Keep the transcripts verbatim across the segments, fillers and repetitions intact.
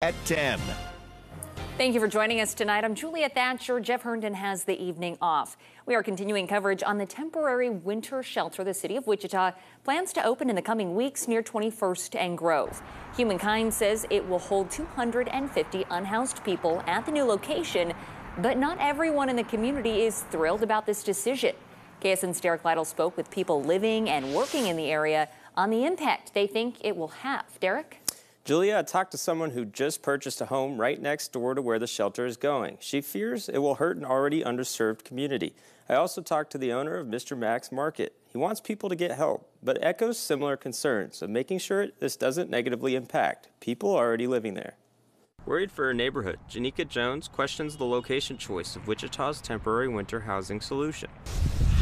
at ten. Thank you for joining us tonight. I'm Julia Thatcher. Jeff Herndon has the evening off. We are continuing coverage on the temporary winter shelter the city of Wichita plans to open in the coming weeks near twenty-first and Grove. Humankind says it will hold two hundred fifty unhoused people at the new location, but not everyone in the community is thrilled about this decision. K S N's Derek Lytle spoke with people living and working in the area on the impact they think it will have. Derek? Julia, I talked to someone who just purchased a home right next door to where the shelter is going. She fears it will hurt an already underserved community. I also talked to the owner of Mister Max Market. He wants people to get help, but echoes similar concerns of making sure this doesn't negatively impact people already living there. Worried for her neighborhood, Janika Jones questions the location choice of Wichita's temporary winter housing solution.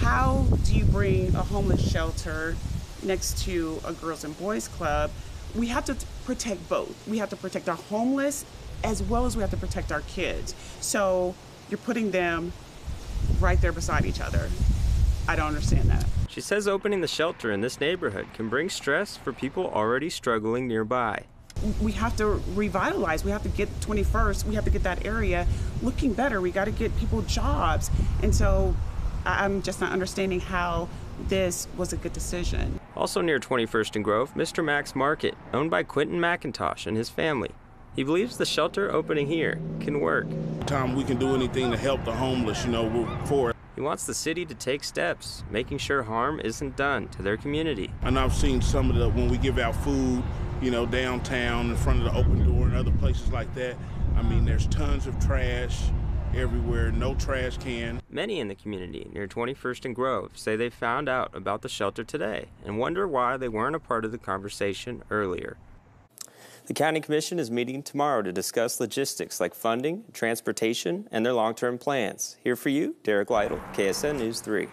How do you bring a homeless shelter next to a girls and boys club? We have to protect both. We have to protect our homeless as well as we have to protect our kids. So you're putting them right there beside each other. I don't understand that. She says opening the shelter in this neighborhood can bring stress for people already struggling nearby. We have to revitalize. We have to get twenty-first. We have to get that area looking better. We got to get people jobs. And so I'm just not understanding how this was a good decision. Also near twenty-first and Grove, Mister Max Market, owned by Quentin McIntosh and his family. He believes the shelter opening here can work. Tom, we can do anything to help the homeless, you know, we're for it. He wants the city to take steps, making sure harm isn't done to their community. And I've seen some of the, when we give out food, you know, downtown in front of the open door and other places like that, I mean, there's tons of trash everywhere, no trash can. Many in the community near twenty-first and Grove say they found out about the shelter today and wonder why they weren't a part of the conversation earlier. The County Commission is meeting tomorrow to discuss logistics like funding, transportation, and their long-term plans. Here for you, Derek Lytle, K S N News three.